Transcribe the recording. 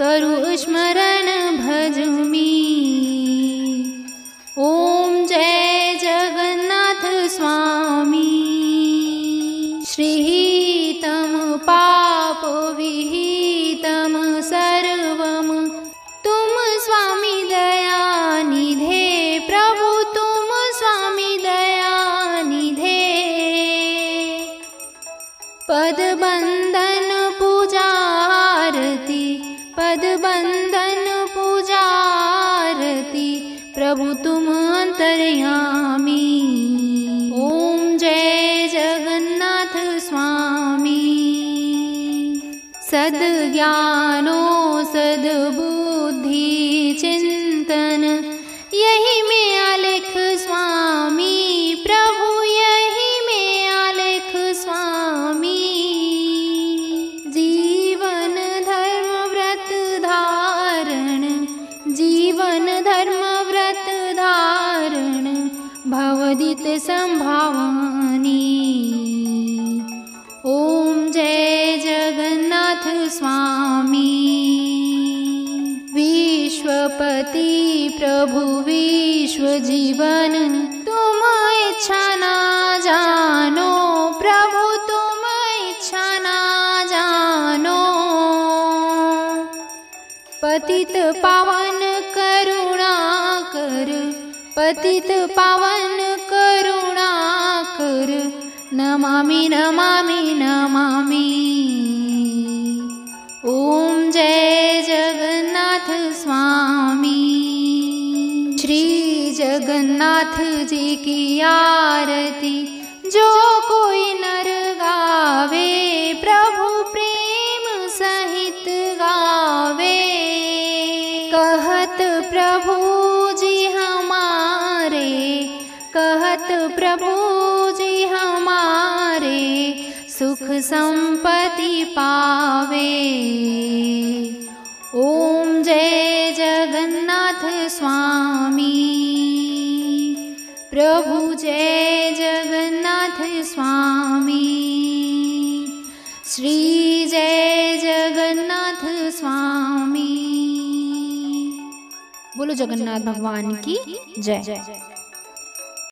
करु स्मरण भजु मी। ओम जय जगन्नाथ स्वामी। श्रीहितं पापविहितं सर्वं तुम स्वामी दयानिधे। प्रभु तुम स्वामी दयानिधे। पदबंधन पूजा आरती। पदबंधन पूजा आरती। प्रभु तुम अंतर्यामी। ओम जय जगन्नाथ स्वामी। सद्ज्ञानो सद्बुद्धि चिंतन यही में आलेख स्वामी। प्रभु यही में आलेख स्वामी। जीवन धर्म व्रत धारण। जीवन धर्म धारण भवदित संभावानी। ओम जय जगन्नाथ स्वामी। विश्वपति प्रभु विश्वजीवन तुम इच्छा ना जानो। प्रभु तुम इच्छा ना जानो। पतित पावन करुणा कर। पतित पावन करुणा कर। नमामि नमामि नमामि। ओम जय जगन्नाथ स्वामी। श्री जगन्नाथ जी की आरती जो कोई नर गावे। प्रभु प्रेम सहित गावे। कहत प्रभु जी हमारे। कहत प्रभु जी हमारे। सुख संपत्ति पावे। ओम जय जगन्नाथ स्वामी। प्रभु जय जगन्नाथ स्वामी। श्री जय जगन्नाथ स्वामी। बोलो जगन्नाथ भगवान की जय।